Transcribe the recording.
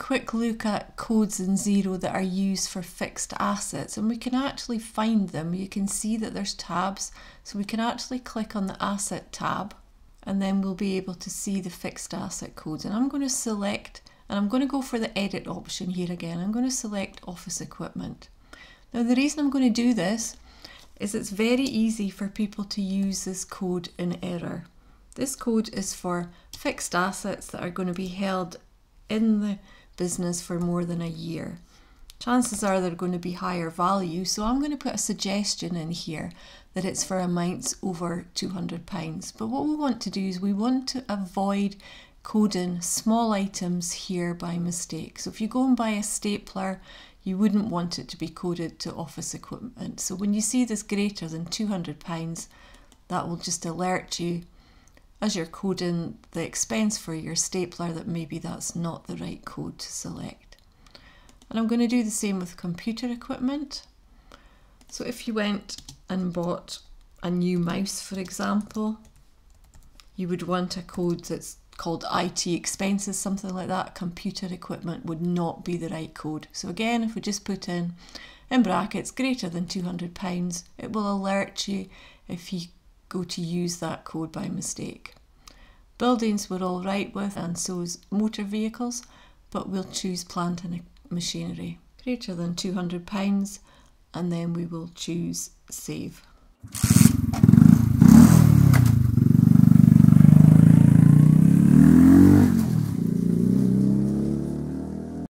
quick look at codes in Xero that are used for fixed assets, and we can actually find them. You can see that there's tabs, so we can actually click on the asset tab and then we'll be able to see the fixed asset codes. And I'm going to select, and I'm going to go for the edit option here again. I'm going to select office equipment. Now the reason I'm going to do this is it's very easy for people to use this code in error. This code is for fixed assets that are going to be held in the business for more than a year. Chances are they're going to be higher value, so I'm going to put a suggestion in here that it's for amounts over £200. But what we want to do is we want to avoid coding small items here by mistake. So if you go and buy a stapler, you wouldn't want it to be coded to office equipment. So when you see this greater than £200, that will just alert you as you're coding the expense for your stapler that maybe that's not the right code to select. And I'm going to do the same with computer equipment. So if you went and bought a new mouse, for example, you would want a code that's called IT expenses, something like that. Computer equipment would not be the right code. So again, if we just put in brackets greater than £200, it will alert you if you go to use that code by mistake. Buildings we're all right with, and so is motor vehicles, but we'll choose plant and machinery. Greater than £200, and then we will choose save.